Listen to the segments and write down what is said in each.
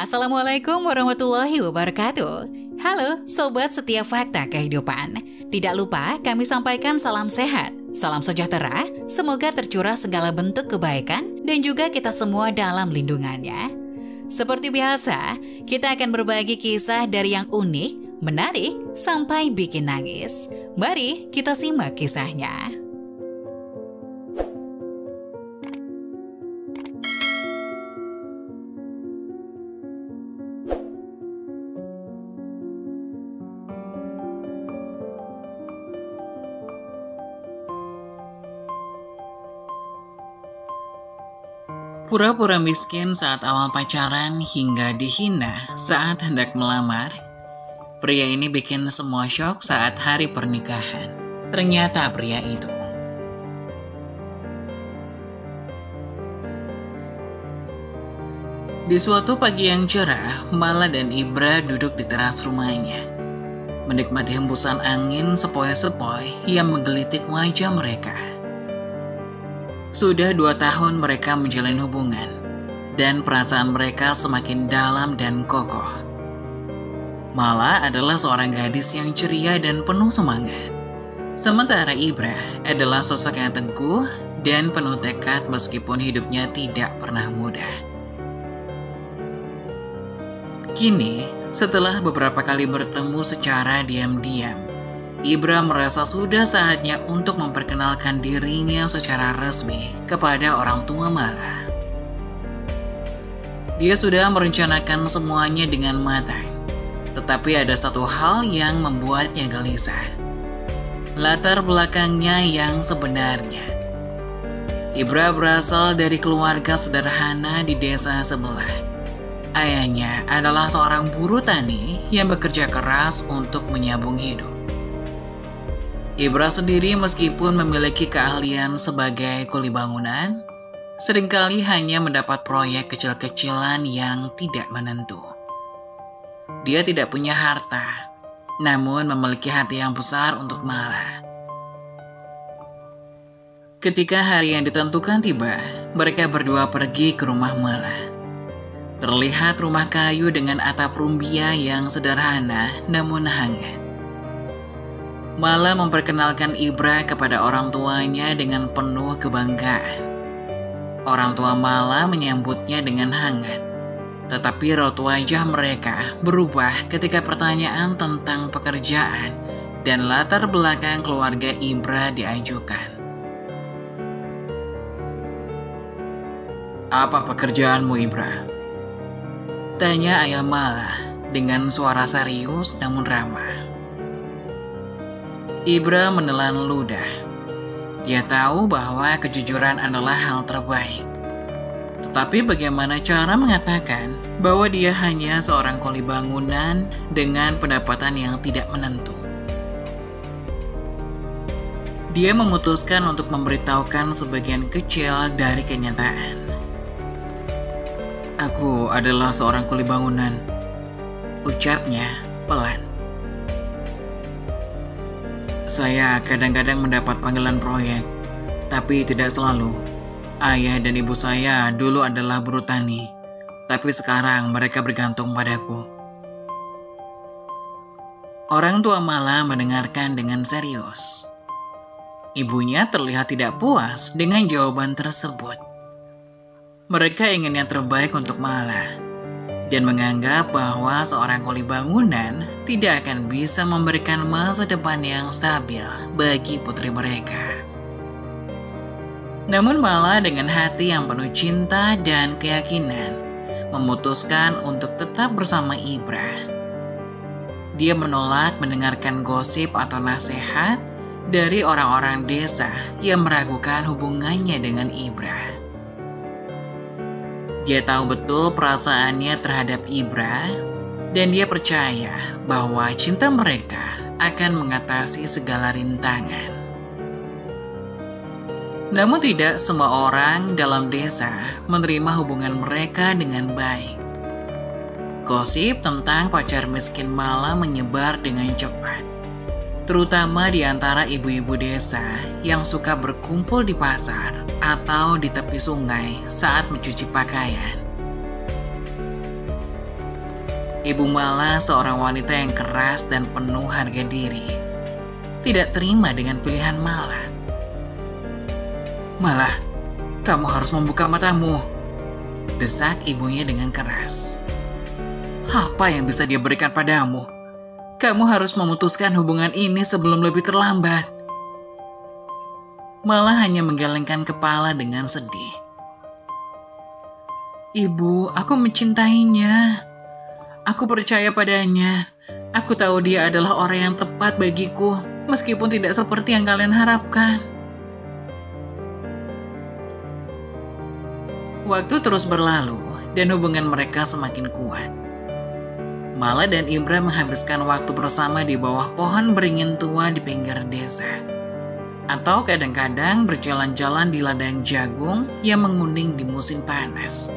Assalamualaikum warahmatullahi wabarakatuh. Halo Sobat Setia Fakta Kehidupan. Tidak lupa kami sampaikan salam sehat, salam sejahtera, semoga tercurah segala bentuk kebaikan dan juga kita semua dalam lindungannya. Seperti biasa, kita akan berbagi kisah dari yang unik, menarik, sampai bikin nangis. Mari kita simak kisahnya. Pura-pura miskin saat awal pacaran hingga dihina saat hendak melamar. Pria ini bikin semua syok saat hari pernikahan. Ternyata pria itu. Di suatu pagi yang cerah, Mala dan Ibra duduk di teras rumahnya. Menikmati hembusan angin sepoi-sepoi yang menggelitik wajah mereka. Sudah 2 tahun mereka menjalin hubungan, dan perasaan mereka semakin dalam dan kokoh. Mala adalah seorang gadis yang ceria dan penuh semangat. Sementara Ibra adalah sosok yang teguh dan penuh tekad meskipun hidupnya tidak pernah mudah. Kini, setelah beberapa kali bertemu secara diam-diam, Ibra merasa sudah saatnya untuk memperkenalkan dirinya secara resmi kepada orang tua Mala. Dia sudah merencanakan semuanya dengan matang, tetapi ada satu hal yang membuatnya gelisah. Latar belakangnya yang sebenarnya. Ibra berasal dari keluarga sederhana di desa sebelah. Ayahnya adalah seorang buruh tani yang bekerja keras untuk menyambung hidup. Ibra sendiri meskipun memiliki keahlian sebagai kuli bangunan, seringkali hanya mendapat proyek kecil-kecilan yang tidak menentu. Dia tidak punya harta, namun memiliki hati yang besar untuk Mala. Ketika hari yang ditentukan tiba, mereka berdua pergi ke rumah Mala. Terlihat rumah kayu dengan atap rumbia yang sederhana namun hangat. Mala memperkenalkan Ibra kepada orang tuanya dengan penuh kebanggaan. Orang tua Mala menyambutnya dengan hangat. Tetapi raut wajah mereka berubah ketika pertanyaan tentang pekerjaan dan latar belakang keluarga Ibra diajukan. "Apa pekerjaanmu, Ibra?" tanya ayah Mala dengan suara serius namun ramah. Ibra menelan ludah. Dia tahu bahwa kejujuran adalah hal terbaik. Tetapi bagaimana cara mengatakan bahwa dia hanya seorang kuli bangunan dengan pendapatan yang tidak menentu? Dia memutuskan untuk memberitahukan sebagian kecil dari kenyataan. "Aku adalah seorang kuli bangunan," ucapnya pelan. "Saya kadang-kadang mendapat panggilan proyek, tapi tidak selalu. Ayah dan ibu saya dulu adalah buruh tani, tapi sekarang mereka bergantung padaku." Orang tua Mala mendengarkan dengan serius. Ibunya terlihat tidak puas dengan jawaban tersebut. Mereka ingin yang terbaik untuk Mala, dan menganggap bahwa seorang kuli bangunan tidak akan bisa memberikan masa depan yang stabil bagi putri mereka. Namun Mala dengan hati yang penuh cinta dan keyakinan memutuskan untuk tetap bersama Ibra. Dia menolak mendengarkan gosip atau nasihat dari orang-orang desa yang meragukan hubungannya dengan Ibra. Dia tahu betul perasaannya terhadap Ibra, dan dia percaya bahwa cinta mereka akan mengatasi segala rintangan. Namun tidak semua orang dalam desa menerima hubungan mereka dengan baik. Gosip tentang pacar miskin Mala menyebar dengan cepat, terutama di antara ibu-ibu desa yang suka berkumpul di pasar atau di tepi sungai saat mencuci pakaian. Ibu Mala seorang wanita yang keras dan penuh harga diri. Tidak terima dengan pilihan Mala. Mala, kamu harus membuka matamu. Desak ibunya dengan keras. Apa yang bisa dia berikan padamu? Kamu harus memutuskan hubungan ini sebelum lebih terlambat. Mala hanya menggelengkan kepala dengan sedih. Ibu, aku mencintainya. Aku percaya padanya. Aku tahu dia adalah orang yang tepat bagiku, meskipun tidak seperti yang kalian harapkan. Waktu terus berlalu, dan hubungan mereka semakin kuat. Mala dan Ibra menghabiskan waktu bersama di bawah pohon beringin tua di pinggir desa. Atau kadang-kadang berjalan-jalan di ladang jagung yang menguning di musim panas.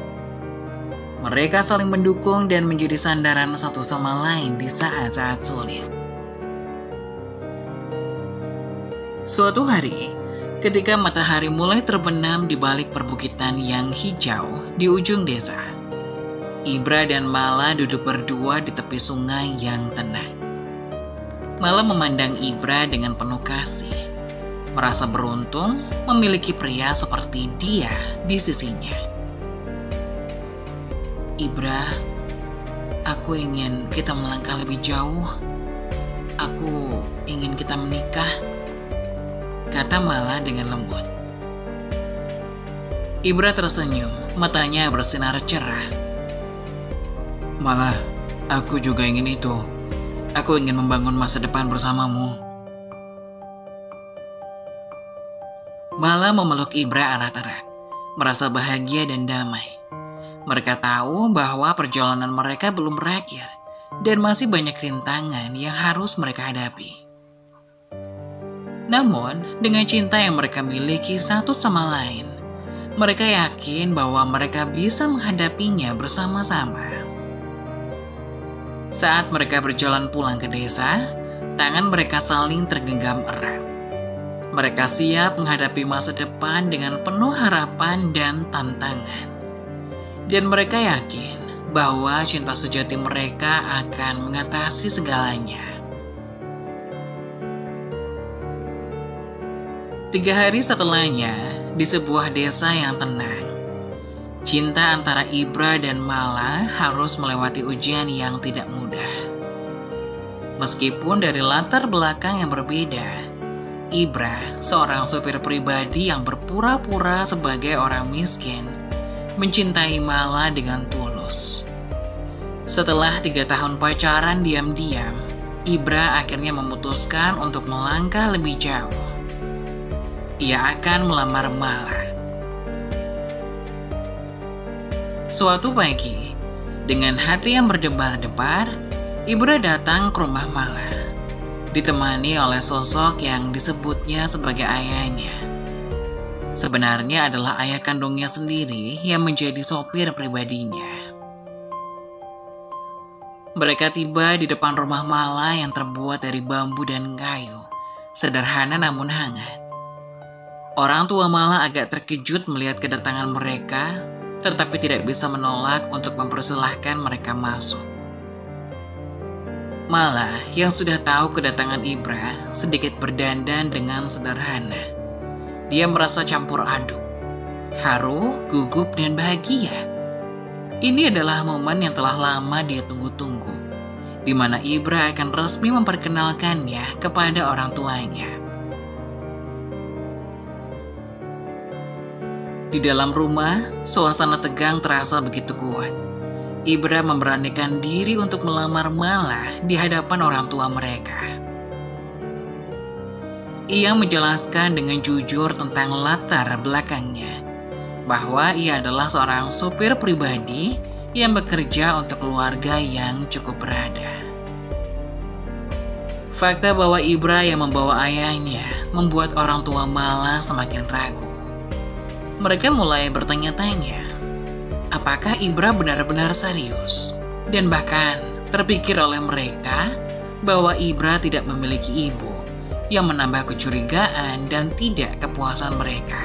Mereka saling mendukung dan menjadi sandaran satu sama lain di saat-saat sulit. Suatu hari, ketika matahari mulai terbenam di balik perbukitan yang hijau di ujung desa, Ibra dan Mala duduk berdua di tepi sungai yang tenang. Mala memandang Ibra dengan penuh kasih, merasa beruntung memiliki pria seperti dia di sisinya. Ibra, aku ingin kita melangkah lebih jauh. Aku ingin kita menikah, kata Mala dengan lembut. Ibra tersenyum, matanya bersinar cerah. Mala, aku juga ingin itu. Aku ingin membangun masa depan bersamamu. Mala memeluk Ibra erat-erat, merasa bahagia dan damai. Mereka tahu bahwa perjalanan mereka belum berakhir dan masih banyak rintangan yang harus mereka hadapi. Namun, dengan cinta yang mereka miliki satu sama lain, mereka yakin bahwa mereka bisa menghadapinya bersama-sama. Saat mereka berjalan pulang ke desa, tangan mereka saling tergenggam erat. Mereka siap menghadapi masa depan dengan penuh harapan dan tantangan. Dan mereka yakin bahwa cinta sejati mereka akan mengatasi segalanya. 3 hari setelahnya, di sebuah desa yang tenang, cinta antara Ibra dan Mala harus melewati ujian yang tidak mudah. Meskipun dari latar belakang yang berbeda, Ibra, seorang sopir pribadi yang berpura-pura sebagai orang miskin, mencintai Mala dengan tulus. Setelah 3 tahun pacaran diam-diam, Ibra akhirnya memutuskan untuk melangkah lebih jauh. Ia akan melamar Mala. Suatu pagi, dengan hati yang berdebar-debar, Ibra datang ke rumah Mala, ditemani oleh sosok yang disebutnya sebagai ayahnya. Sebenarnya adalah ayah kandungnya sendiri yang menjadi sopir pribadinya. Mereka tiba di depan rumah Mala yang terbuat dari bambu dan kayu, sederhana namun hangat. Orang tua Mala agak terkejut melihat kedatangan mereka, tetapi tidak bisa menolak untuk mempersilahkan mereka masuk. Mala yang sudah tahu kedatangan Ibra sedikit berdandan dengan sederhana. Dia merasa campur aduk, haru, gugup, dan bahagia. Ini adalah momen yang telah lama dia tunggu-tunggu, di mana Ibra akan resmi memperkenalkannya kepada orang tuanya. Di dalam rumah, suasana tegang terasa begitu kuat. Ibra memberanikan diri untuk melamar Mala di hadapan orang tua mereka. Ia menjelaskan dengan jujur tentang latar belakangnya, bahwa ia adalah seorang sopir pribadi yang bekerja untuk keluarga yang cukup berada. Fakta bahwa Ibra yang membawa ayahnya membuat orang tua Mala semakin ragu. Mereka mulai bertanya-tanya, apakah Ibra benar-benar serius? Dan bahkan terpikir oleh mereka bahwa Ibra tidak memiliki ibu, yang menambah kecurigaan dan tidak kepuasan mereka.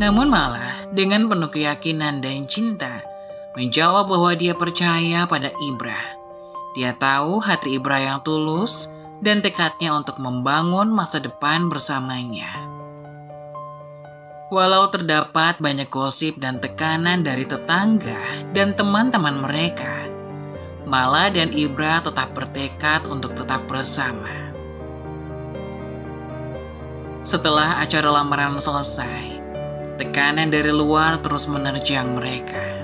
Namun malah, dengan penuh keyakinan dan cinta, menjawab bahwa dia percaya pada Ibra. Dia tahu hati Ibra yang tulus dan tekadnya untuk membangun masa depan bersamanya. Walau terdapat banyak gosip dan tekanan dari tetangga dan teman-teman mereka, Mala dan Ibra tetap bertekad untuk tetap bersama. Setelah acara lamaran selesai, tekanan dari luar terus menerjang mereka.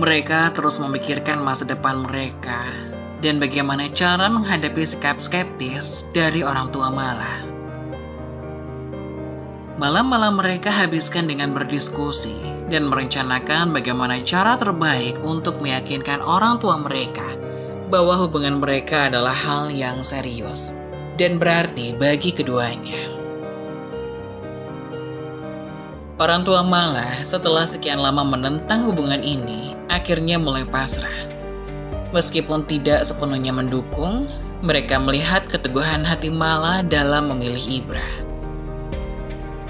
Mereka terus memikirkan masa depan mereka dan bagaimana cara menghadapi sikap skeptis dari orang tua Mala. Malam-malam mereka habiskan dengan berdiskusi dan merencanakan bagaimana cara terbaik untuk meyakinkan orang tua mereka bahwa hubungan mereka adalah hal yang serius dan berarti bagi keduanya. Orang tua Mala setelah sekian lama menentang hubungan ini akhirnya mulai pasrah. Meskipun tidak sepenuhnya mendukung, mereka melihat keteguhan hati Mala dalam memilih Ibra.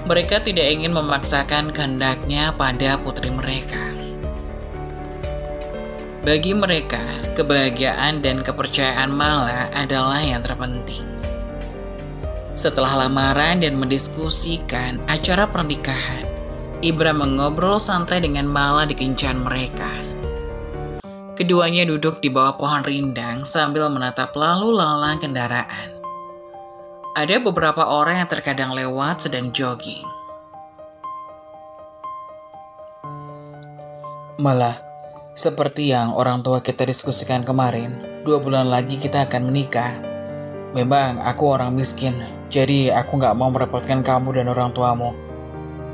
Mereka tidak ingin memaksakan kehendaknya pada putri mereka. Bagi mereka, kebahagiaan dan kepercayaan Mala adalah yang terpenting. Setelah lamaran dan mendiskusikan acara pernikahan, Ibra mengobrol santai dengan Mala di kencan mereka. Keduanya duduk di bawah pohon rindang sambil menatap lalu lalang kendaraan. Ada beberapa orang yang terkadang lewat sedang jogging. Malah, seperti yang orang tua kita diskusikan kemarin, 2 bulan lagi kita akan menikah. Memang aku orang miskin, jadi aku gak mau merepotkan kamu dan orang tuamu.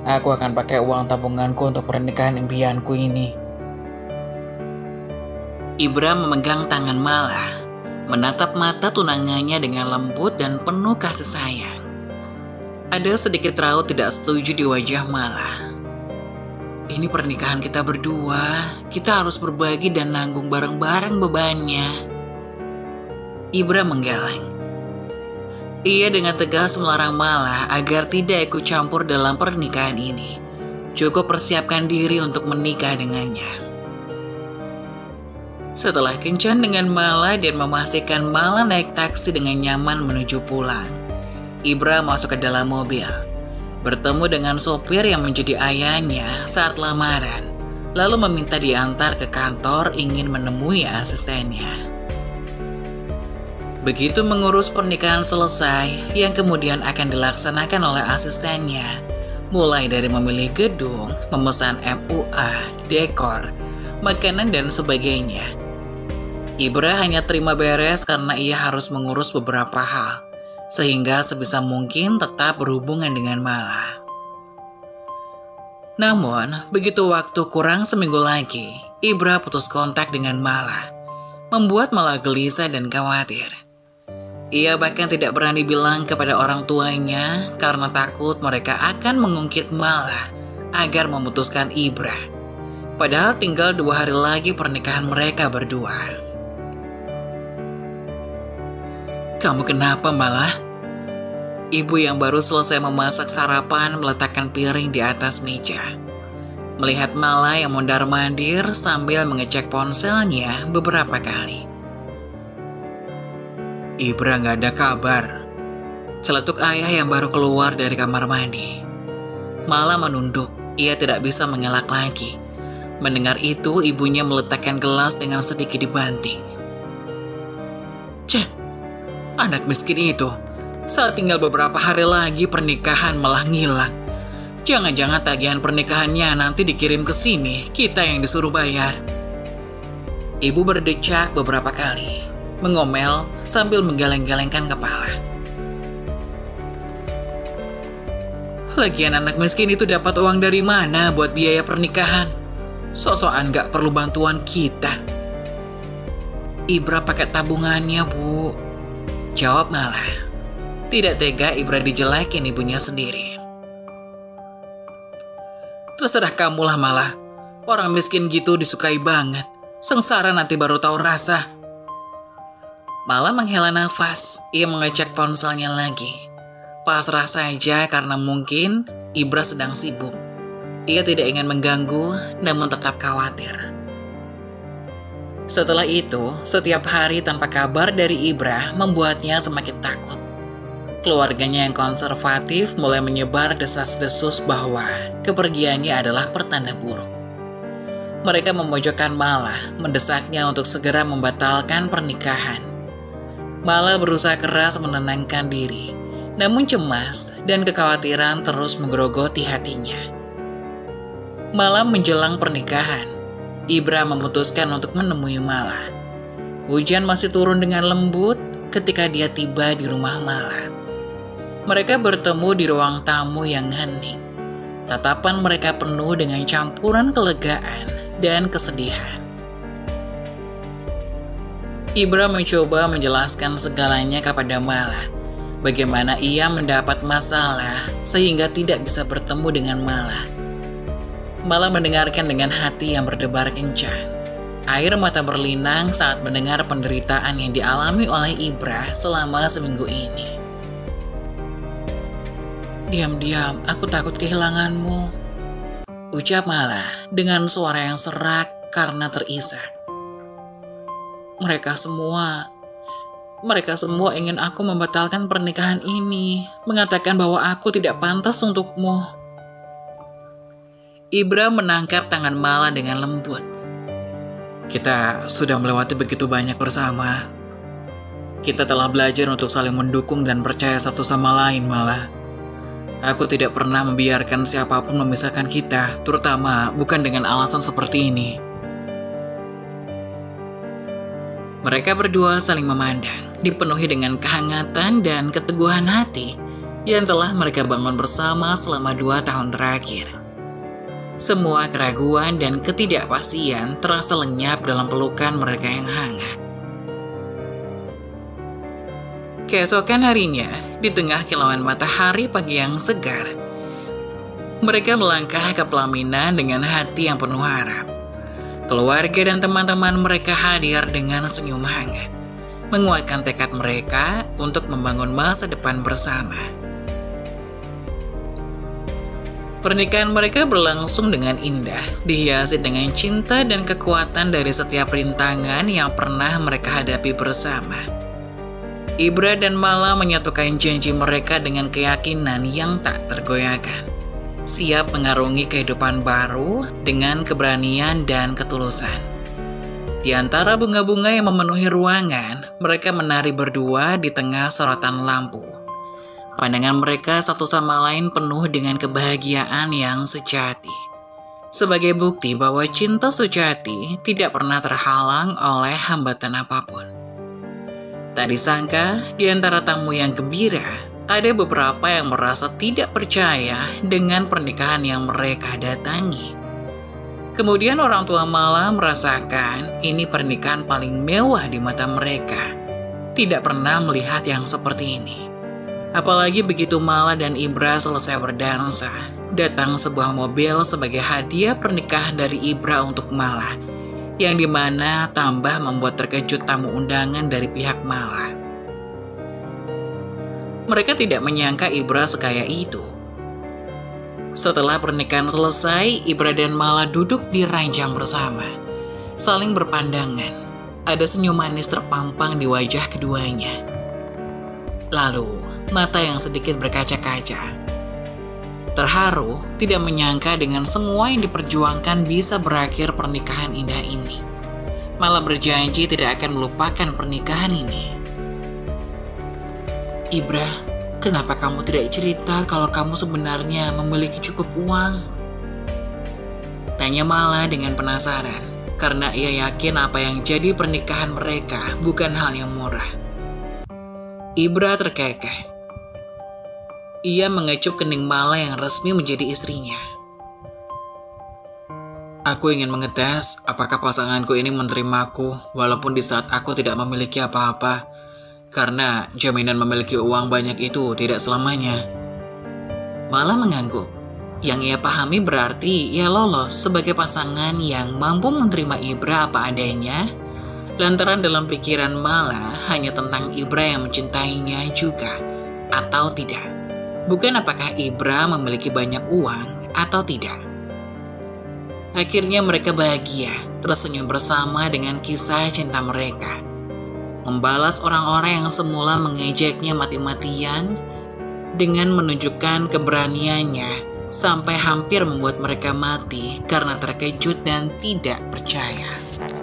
Aku akan pakai uang tabunganku untuk pernikahan impianku ini. Ibra memegang tangan Mala, menatap mata tunangannya dengan lembut dan penuh kasih sayang. Ada sedikit raut tidak setuju di wajah Mala. Ini pernikahan kita berdua, kita harus berbagi dan nanggung bareng-bareng bebannya. Ibra menggalang. Ia dengan tegas melarang Mala agar tidak ikut campur dalam pernikahan ini. Cukup persiapkan diri untuk menikah dengannya. Setelah kencan dengan Mala dan memastikan Mala naik taksi dengan nyaman menuju pulang, Ibra masuk ke dalam mobil, bertemu dengan sopir yang menjadi ayahnya saat lamaran, lalu meminta diantar ke kantor ingin menemui asistennya. Begitu mengurus pernikahan selesai, yang kemudian akan dilaksanakan oleh asistennya, mulai dari memilih gedung, memesan MUA, dekor, makanan dan sebagainya. Ibra hanya terima beres karena ia harus mengurus beberapa hal, sehingga sebisa mungkin tetap berhubungan dengan Mala. Namun, begitu waktu kurang seminggu lagi, Ibra putus kontak dengan Mala, membuat Mala gelisah dan khawatir. Ia bahkan tidak berani bilang kepada orang tuanya karena takut mereka akan mengungkit Mala agar memutuskan Ibra. Padahal tinggal 2 hari lagi pernikahan mereka berdua. Kamu kenapa Mala? Ibu yang baru selesai memasak sarapan meletakkan piring di atas meja. Melihat Mala yang mondar-mandir sambil mengecek ponselnya beberapa kali. Ibra gak ada kabar. Celetuk ayah yang baru keluar dari kamar mandi. Mala menunduk, ia tidak bisa mengelak lagi. Mendengar itu, ibunya meletakkan gelas dengan sedikit dibanting. Ceh, anak miskin itu. Saat tinggal beberapa hari lagi pernikahan malah ngilang. Jangan-jangan tagihan pernikahannya nanti dikirim ke sini, kita yang disuruh bayar. Ibu berdecak beberapa kali, mengomel sambil menggeleng-gelengkan kepala. Lagian anak miskin itu dapat uang dari mana buat biaya pernikahan? So-soan gak perlu bantuan kita. Ibra pakai tabungannya, Bu. Jawab Mala. Tidak tega Ibra dijelekin ibunya sendiri. Terserah kamulah Mala. Orang miskin gitu disukai banget. Sengsara nanti baru tahu rasa. Mala menghela nafas. Ia mengecek ponselnya lagi. Pasrah saja karena mungkin Ibra sedang sibuk. Ia tidak ingin mengganggu, namun tetap khawatir. Setelah itu, setiap hari tanpa kabar dari Ibra membuatnya semakin takut. Keluarganya yang konservatif mulai menyebar desas-desus bahwa kepergiannya adalah pertanda buruk. Mereka memojokkan Mala, mendesaknya untuk segera membatalkan pernikahan. Mala berusaha keras menenangkan diri, namun cemas dan kekhawatiran terus menggerogoti hatinya. Malam menjelang pernikahan, Ibra memutuskan untuk menemui Mala. Hujan masih turun dengan lembut ketika dia tiba di rumah Mala. Mereka bertemu di ruang tamu yang hening. Tatapan mereka penuh dengan campuran kelegaan dan kesedihan. Ibra mencoba menjelaskan segalanya kepada Mala, bagaimana ia mendapat masalah sehingga tidak bisa bertemu dengan Mala. Mala mendengarkan dengan hati yang berdebar kencang. Air mata berlinang saat mendengar penderitaan yang dialami oleh Ibra selama seminggu ini. "Diam-diam, aku takut kehilanganmu," ucap Mala dengan suara yang serak karena terisak. Mereka semua ingin aku membatalkan pernikahan ini, mengatakan bahwa aku tidak pantas untukmu. Ibra menangkap tangan Mala dengan lembut. "Kita sudah melewati begitu banyak bersama. Kita telah belajar untuk saling mendukung dan percaya satu sama lain, Mala. Aku tidak pernah membiarkan siapapun memisahkan kita, terutama bukan dengan alasan seperti ini." Mereka berdua saling memandang, dipenuhi dengan kehangatan dan keteguhan hati yang telah mereka bangun bersama selama 2 tahun terakhir. Semua keraguan dan ketidakpastian terasa lenyap dalam pelukan mereka yang hangat. Keesokan harinya, di tengah kilauan matahari pagi yang segar, mereka melangkah ke pelaminan dengan hati yang penuh harap. Keluarga dan teman-teman mereka hadir dengan senyum hangat, menguatkan tekad mereka untuk membangun masa depan bersama. Pernikahan mereka berlangsung dengan indah, dihiasi dengan cinta dan kekuatan dari setiap rintangan yang pernah mereka hadapi bersama. Ibra dan Mala menyatukan janji mereka dengan keyakinan yang tak tergoyahkan, siap mengarungi kehidupan baru dengan keberanian dan ketulusan. Di antara bunga-bunga yang memenuhi ruangan, mereka menari berdua di tengah sorotan lampu. Pandangan mereka satu sama lain penuh dengan kebahagiaan yang sejati, sebagai bukti bahwa cinta sejati tidak pernah terhalang oleh hambatan apapun. Tak disangka, di antara tamu yang gembira, ada beberapa yang merasa tidak percaya dengan pernikahan yang mereka datangi. Kemudian orang tua Mala merasakan ini pernikahan paling mewah di mata mereka. Tidak pernah melihat yang seperti ini. Apalagi begitu Mala dan Ibra selesai berdansa, datang sebuah mobil sebagai hadiah pernikahan dari Ibra untuk Mala, yang dimana tambah membuat terkejut tamu undangan dari pihak Mala. Mereka tidak menyangka Ibra sekaya itu. Setelah pernikahan selesai, Ibra dan Mala duduk di ranjang bersama, saling berpandangan. Ada senyum manis terpampang di wajah keduanya. Lalu, mata yang sedikit berkaca-kaca. Terharu, tidak menyangka dengan semua yang diperjuangkan bisa berakhir pernikahan indah ini. Mala berjanji tidak akan melupakan pernikahan ini. "Ibra, kenapa kamu tidak cerita kalau kamu sebenarnya memiliki cukup uang?" tanya Mala dengan penasaran, karena ia yakin apa yang jadi pernikahan mereka bukan hal yang murah. Ibra terkekeh. Ia mengecup kening Mala yang resmi menjadi istrinya. "Aku ingin mengetes apakah pasanganku ini menerimaku walaupun di saat aku tidak memiliki apa-apa. Karena jaminan memiliki uang banyak itu tidak selamanya." Mala mengangguk. Yang ia pahami berarti ia lolos sebagai pasangan yang mampu menerima Ibra apa adanya, lantaran dalam pikiran Mala hanya tentang Ibra yang mencintainya juga atau tidak, bukan apakah Ibra memiliki banyak uang atau tidak. Akhirnya mereka bahagia, tersenyum bersama dengan kisah cinta mereka. Membalas orang-orang yang semula mengejeknya mati-matian dengan menunjukkan keberaniannya sampai hampir membuat mereka mati karena terkejut dan tidak percaya.